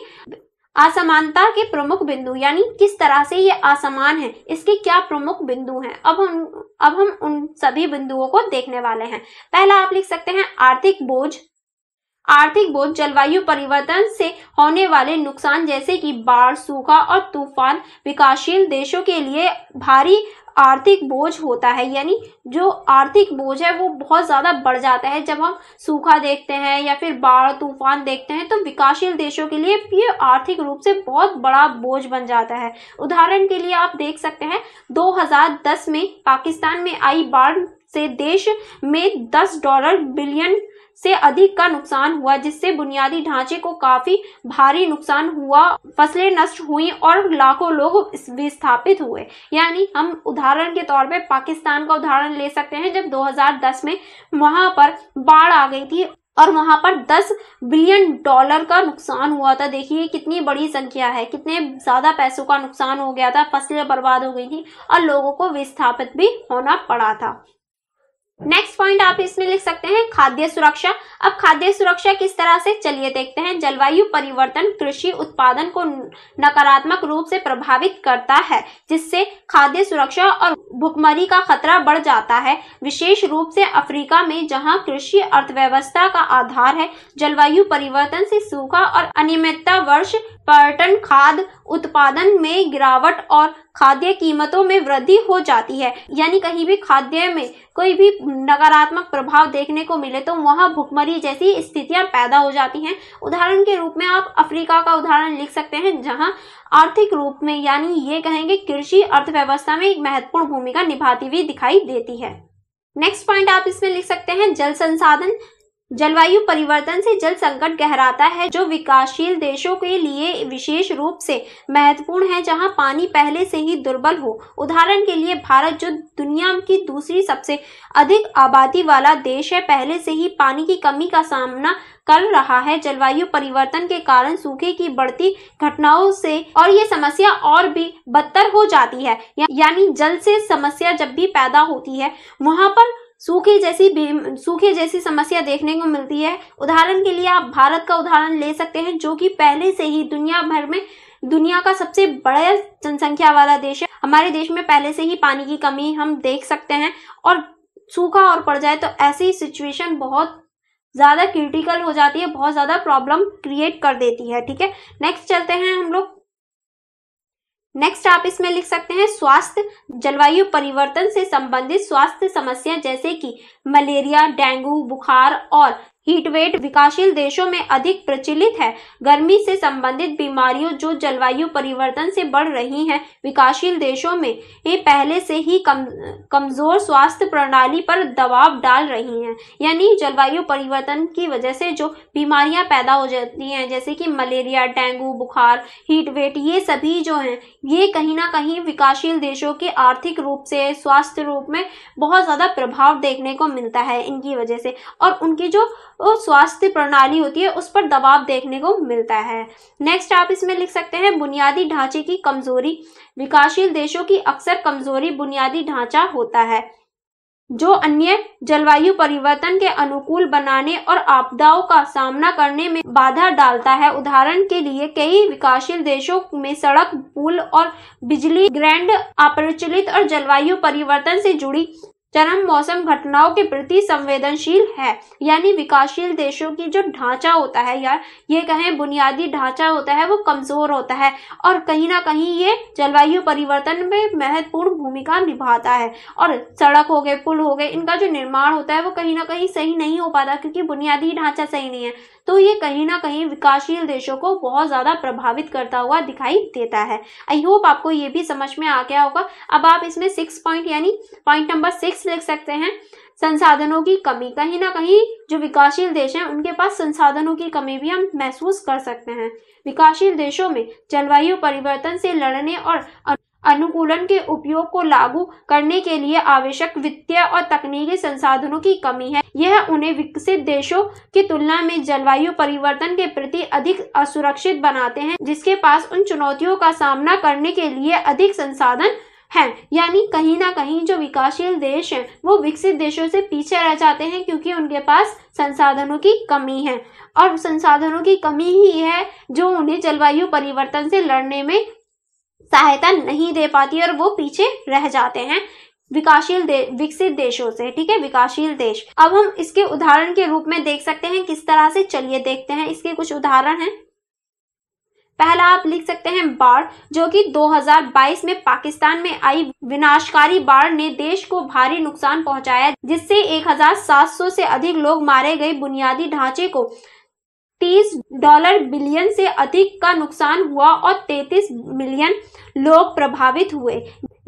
असमानता के प्रमुख बिंदु, यानी किस तरह से ये असमान है, इसके क्या प्रमुख बिंदु हैं। अब हम उन सभी बिंदुओं को देखने वाले हैं। पहला आप लिख सकते हैं आर्थिक बोझ जलवायु परिवर्तन से होने वाले नुकसान जैसे कि बाढ़, सूखा और तूफान विकासशील देशों के लिए भारी आर्थिक बोझ होता है, यानी जो आर्थिक बोझ है वो बहुत ज्यादा बढ़ जाता है। जब हम सूखा देखते हैं या फिर बाढ़, तूफान देखते हैं तो विकासशील देशों के लिए ये आर्थिक रूप से बहुत बड़ा बोझ बन जाता है। उदाहरण के लिए आप देख सकते हैं 2010 में पाकिस्तान में आई बाढ़ से देश में $10 बिलियन से अधिक का नुकसान हुआ, जिससे बुनियादी ढांचे को काफी भारी नुकसान हुआ, फसलें नष्ट हुई और लाखों लोग विस्थापित हुए। यानी हम उदाहरण के तौर पे पाकिस्तान का उदाहरण ले सकते हैं, जब 2010 में वहां पर बाढ़ आ गई थी और वहां पर 10 बिलियन डॉलर का नुकसान हुआ था। देखिए कितनी बड़ी संख्या है, कितने ज्यादा पैसों का नुकसान हो गया था, फसलें बर्बाद हो गई थी और लोगों को विस्थापित भी होना पड़ा था। नेक्स्ट पॉइंट आप इसमें लिख सकते हैं खाद्य सुरक्षा। अब खाद्य सुरक्षा किस तरह से, चलिए देखते हैं। जलवायु परिवर्तन कृषि उत्पादन को नकारात्मक रूप से प्रभावित करता है, जिससे खाद्य सुरक्षा और भुखमरी का खतरा बढ़ जाता है। विशेष रूप से अफ्रीका में, जहां कृषि अर्थव्यवस्था का आधार है, जलवायु परिवर्तन से सूखा और अनियमितता, वर्ष, पर्यटन, खाद्य उत्पादन में गिरावट और खाद्य कीमतों में वृद्धि हो जाती है। यानी कहीं भी खाद्य में कोई भी नकारात्मक प्रभाव देखने को मिले तो वहां भुखमरी जैसी स्थितियां पैदा हो जाती हैं। उदाहरण के रूप में आप अफ्रीका का उदाहरण लिख सकते हैं, जहां आर्थिक रूप में, यानी ये कहेंगे, कृषि अर्थव्यवस्था में एक महत्वपूर्ण भूमिका निभाती हुई दिखाई देती है। नेक्स्ट पॉइंट आप इसमें लिख सकते हैं जल संसाधन। जलवायु परिवर्तन से जल संकट गहराता है, जो विकासशील देशों के लिए विशेष रूप से महत्वपूर्ण है, जहां पानी पहले से ही दुर्बल हो। उदाहरण के लिए भारत, जो दुनिया की दूसरी सबसे अधिक आबादी वाला देश है, पहले से ही पानी की कमी का सामना कर रहा है। जलवायु परिवर्तन के कारण सूखे की बढ़ती घटनाओं से और ये समस्या और भी बदतर हो जाती है। यानी जल से समस्या जब भी पैदा होती है, वहां पर सूखे जैसी समस्या देखने को मिलती है। उदाहरण के लिए आप भारत का उदाहरण ले सकते हैं, जो कि पहले से ही दुनिया भर में दुनिया का सबसे बड़ा जनसंख्या वाला देश है। हमारे देश में पहले से ही पानी की कमी हम देख सकते हैं, और सूखा और पड़ जाए तो ऐसी सिचुएशन बहुत ज्यादा क्रिटिकल हो जाती है, बहुत ज्यादा प्रॉब्लम क्रिएट कर देती है। ठीक है, नेक्स्ट चलते हैं हम लोग। नेक्स्ट आप इसमें लिख सकते हैं स्वास्थ्य। जलवायु परिवर्तन से संबंधित स्वास्थ्य समस्या जैसे कि मलेरिया, डेंगू, बुखार और हीटवेट विकासशील देशों में अधिक प्रचलित है। गर्मी से संबंधित बीमारियों, जो जलवायु परिवर्तन से बढ़ रही हैं, विकासशील देशों में ये पहले से ही कमजोर स्वास्थ्य प्रणाली पर दबाव डाल रही हैं। यानी जलवायु परिवर्तन की वजह से जो बीमारियां पैदा हो जाती हैं, जैसे कि मलेरिया, डेंगू, बुखार, हीटवेट, ये सभी जो हैं ये कहीं ना कहीं विकासशील देशों के आर्थिक रूप से, स्वास्थ्य रूप में बहुत ज्यादा प्रभाव देखने को मिलता है इनकी वजह से, और उनकी जो स्वास्थ्य प्रणाली होती है उस पर दबाव देखने को मिलता है। नेक्स्ट आप इसमें लिख सकते हैं बुनियादी ढांचे की कमजोरी। विकासशील देशों की अक्सर कमजोरी बुनियादी ढांचा होता है, जो अन्य जलवायु परिवर्तन के अनुकूल बनाने और आपदाओं का सामना करने में बाधा डालता है। उदाहरण के लिए कई विकासशील देशों में सड़क, पुल और बिजली ग्रिड अप्रचलित और जलवायु परिवर्तन से जुड़ी चरम मौसम घटनाओं के प्रति संवेदनशील है। यानी विकासशील देशों की जो ढांचा होता है, यार ये कहें बुनियादी ढांचा होता है, वो कमजोर होता है और कहीं ना कहीं ये जलवायु परिवर्तन में महत्वपूर्ण भूमिका निभाता है। और सड़क हो गए, पुल हो गए, इनका जो निर्माण होता है वो कहीं ना कहीं सही नहीं हो पाता, क्योंकि बुनियादी ढांचा सही नहीं है, तो ये कहीं ना कहीं विकासशील देशों को बहुत ज्यादा प्रभावित करता हुआ दिखाई देता है। आई होप आपको ये भी समझ में आ गया होगा। अब आप इसमें 6 पॉइंट यानी पॉइंट नंबर 6 लिख सकते हैं संसाधनों की कमी। कहीं ना कहीं जो विकासशील देश हैं उनके पास संसाधनों की कमी भी हम महसूस कर सकते हैं। विकासशील देशों में जलवायु परिवर्तन से लड़ने और अनुकूलन के उपयोग को लागू करने के लिए आवश्यक वित्तीय और तकनीकी संसाधनों की कमी है। यह उन्हें विकसित देशों की तुलना में जलवायु परिवर्तन के प्रति अधिक असुरक्षित बनाते हैं, जिसके पास उन चुनौतियों का सामना करने के लिए अधिक संसाधन है। यानी कहीं ना कहीं जो विकासशील देश हैं वो विकसित देशों से पीछे रह जाते हैं, क्योंकि उनके पास संसाधनों की कमी है, और संसाधनों की कमी ही है जो उन्हें जलवायु परिवर्तन से लड़ने में सहायता नहीं दे पाती, और वो पीछे रह जाते हैं विकसित देशों से। ठीक है, विकासशील देश। अब हम इसके उदाहरण के रूप में देख सकते हैं किस तरह से, चलिए देखते हैं। इसके कुछ उदाहरण हैं। पहला आप लिख सकते हैं बाढ़, जो कि 2022 में पाकिस्तान में आई विनाशकारी बाढ़ ने देश को भारी नुकसान पहुंचाया, जिससे 1700 से अधिक लोग मारे गए। बुनियादी ढांचे को $30 बिलियन से अधिक का नुकसान हुआ और 33 मिलियन लोग प्रभावित हुए।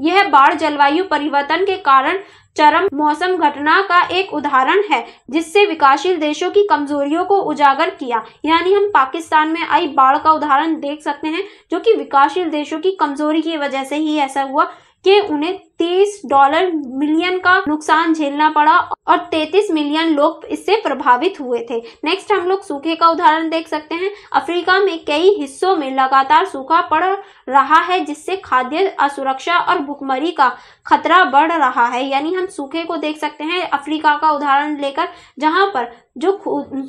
यह बाढ़ जलवायु परिवर्तन के कारण चरम मौसम घटना का एक उदाहरण है, जिससे विकासशील देशों की कमजोरियों को उजागर किया। यानी हम पाकिस्तान में आई बाढ़ का उदाहरण देख सकते हैं, जो कि विकासशील देशों की कमजोरी की वजह से ही ऐसा हुआ कि उन्हें $30 मिलियन का नुकसान झेलना पड़ा और 33 मिलियन लोग इससे प्रभावित हुए थे। नेक्स्ट हम लोग सूखे का उदाहरण देख सकते हैं। अफ्रीका में कई हिस्सों में लगातार सूखा पड़ रहा है जिससे खाद्य असुरक्षा और भुखमरी का खतरा बढ़ रहा है। यानी हम सूखे को देख सकते हैं अफ्रीका का उदाहरण लेकर, जहां पर जो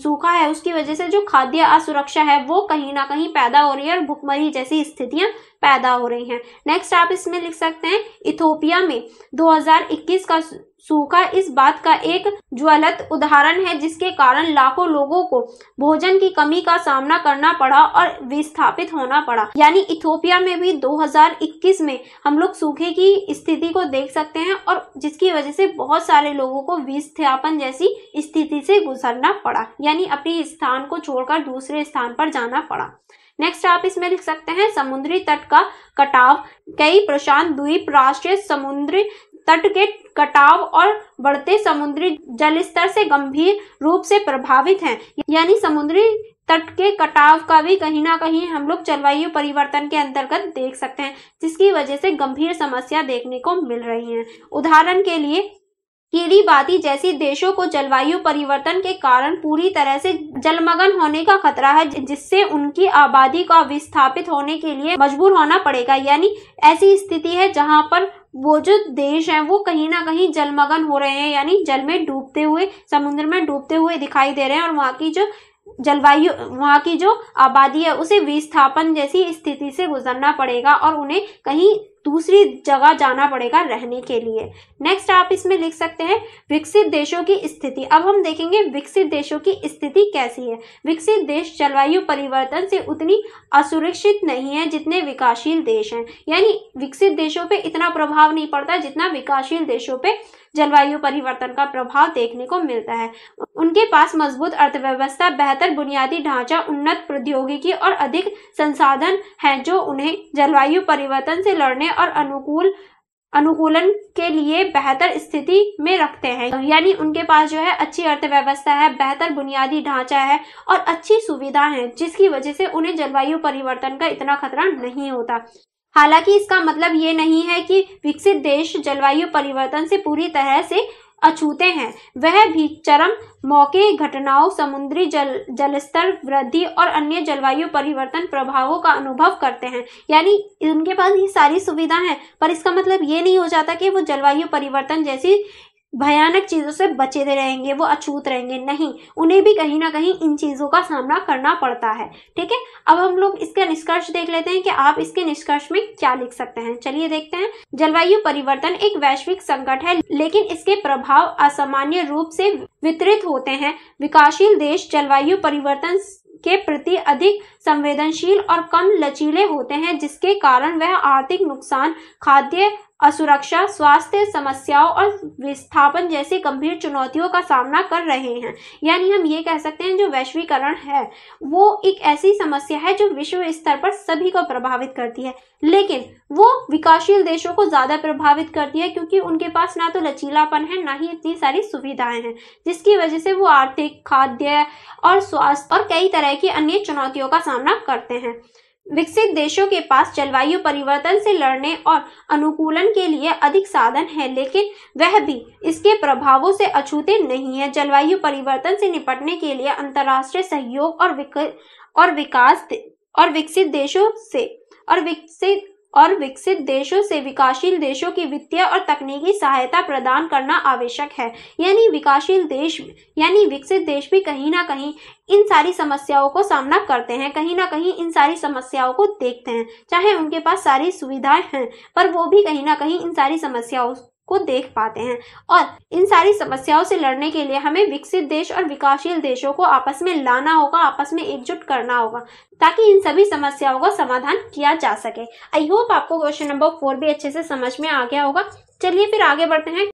सूखा है उसकी वजह से जो खाद्य असुरक्षा है वो कहीं ना कहीं पैदा हो रही है और भुखमरी जैसी स्थितियां पैदा हो रही हैं। नेक्स्ट आप इसमें लिख सकते हैं इथियोपिया में 2021 का सूखा इस बात का एक ज्वलंत उदाहरण है जिसके कारण लाखों लोगों को भोजन की कमी का सामना करना पड़ा और विस्थापित होना पड़ा। यानी इथियोपिया में भी 2021 में हम लोग सूखे की स्थिति को देख सकते हैं और जिसकी वजह से बहुत सारे लोगों को विस्थापन जैसी स्थिति से गुजरना पड़ा, यानी अपने स्थान को छोड़कर दूसरे स्थान पर जाना पड़ा। नेक्स्ट आप इसमें लिख सकते हैं समुद्री तट का कटाव। कई प्रशांत द्वीप राष्ट्रीय समुद्री तट के कटाव और बढ़ते समुद्री जलस्तर से गंभीर रूप से प्रभावित हैं। यानी समुद्री तट के कटाव का भी कहीं ना कहीं हम लोग जलवायु परिवर्तन के अंतर्गत देख सकते हैं, जिसकी वजह से गंभीर समस्या देखने को मिल रही है। उदाहरण के लिए किरीबाती जैसी देशों को जलवायु परिवर्तन के कारण पूरी तरह से जलमग्न होने का खतरा है, जिससे उनकी आबादी का विस्थापित होने के लिए मजबूर होना पड़ेगा। यानी ऐसी स्थिति है जहां पर वो जो देश है वो कहीं ना कहीं जलमग्न हो रहे हैं, यानी जल में डूबते हुए, समुद्र में डूबते हुए दिखाई दे रहे हैं और वहाँ की जो आबादी है उसे विस्थापन जैसी स्थिति से गुजरना पड़ेगा और उन्हें कहीं दूसरी जगह जाना पड़ेगा रहने के लिए। नेक्स्ट आप इसमें लिख सकते हैं विकसित देशों की स्थिति। अब हम देखेंगे विकसित देशों की स्थिति कैसी है। विकसित देश जलवायु परिवर्तन से उतनी असुरक्षित नहीं है जितने विकासशील देश हैं। यानी विकसित देशों पे इतना प्रभाव नहीं पड़ता जितना विकासशील देशों पे जलवायु परिवर्तन का प्रभाव देखने को मिलता है। उनके पास मजबूत अर्थव्यवस्था, बेहतर बुनियादी ढांचा, उन्नत प्रौद्योगिकी और अधिक संसाधन हैं जो उन्हें जलवायु परिवर्तन से लड़ने और अनुकूलन के लिए बेहतर स्थिति में रखते हैं। यानी उनके पास जो है अच्छी अर्थव्यवस्था है, बेहतर बुनियादी ढांचा है और अच्छी सुविधा है, जिसकी वजह से उन्हें जलवायु परिवर्तन का इतना खतरा नहीं होता। हालांकि इसका मतलब ये नहीं है कि विकसित देश जलवायु परिवर्तन से पूरी तरह से अछूते हैं। वह भी चरम मौके, घटनाओं, समुद्री जलस्तर वृद्धि और अन्य जलवायु परिवर्तन प्रभावों का अनुभव करते हैं। यानी उनके पास ये सारी सुविधा है, पर इसका मतलब ये नहीं हो जाता कि वो जलवायु परिवर्तन जैसी भयानक चीजों से बचे रहेंगे, वो अछूत रहेंगे। नहीं, उन्हें भी कहीं ना कहीं इन चीजों का सामना करना पड़ता है। ठीक है, अब हम लोग इसका निष्कर्ष देख लेते हैं कि आप इसके निष्कर्ष में क्या लिख सकते हैं। चलिए देखते हैं। जलवायु परिवर्तन एक वैश्विक संकट है, लेकिन इसके प्रभाव असामान्य रूप से वितरित होते हैं। विकासशील देश जलवायु परिवर्तन के प्रति अधिक संवेदनशील और कम लचीले होते हैं, जिसके कारण वह आर्थिक नुकसान, खाद्य असुरक्षा, स्वास्थ्य समस्याओं और विस्थापन जैसी गंभीर चुनौतियों का सामना कर रहे हैं। यानी हम ये कह सकते हैं जो वैश्वीकरण है वो एक ऐसी समस्या है जो विश्व स्तर पर सभी को प्रभावित करती है, लेकिन वो विकासशील देशों को ज्यादा प्रभावित करती है, क्योंकि उनके पास ना तो लचीलापन है, ना ही इतनी सारी सुविधाएं हैं, जिसकी वजह से वो आर्थिक, खाद्य और स्वास्थ्य और कई तरह की अन्य चुनौतियों का सामना करते हैं। विकसित देशों के पास जलवायु परिवर्तन से लड़ने और अनुकूलन के लिए अधिक साधन है, लेकिन वह भी इसके प्रभावों से अछूते नहीं है। जलवायु परिवर्तन से निपटने के लिए अंतर्राष्ट्रीय सहयोग विकसित देशों से विकासशील देशों की वित्तीय और तकनीकी सहायता प्रदान करना आवश्यक है। यानी विकसित देश भी कहीं ना कहीं इन सारी समस्याओं को सामना करते हैं, कहीं ना कहीं इन सारी समस्याओं को देखते हैं। चाहे उनके पास सारी सुविधाएं हैं, पर वो भी कहीं ना कहीं इन सारी समस्याओं को देख पाते हैं और इन सारी समस्याओं से लड़ने के लिए हमें विकसित देश और विकासशील देशों को आपस में लाना होगा, आपस में एकजुट करना होगा, ताकि इन सभी समस्याओं का समाधान किया जा सके। आई होप आपको क्वेश्चन नंबर 4 भी अच्छे से समझ में आ गया होगा। चलिए फिर आगे बढ़ते हैं।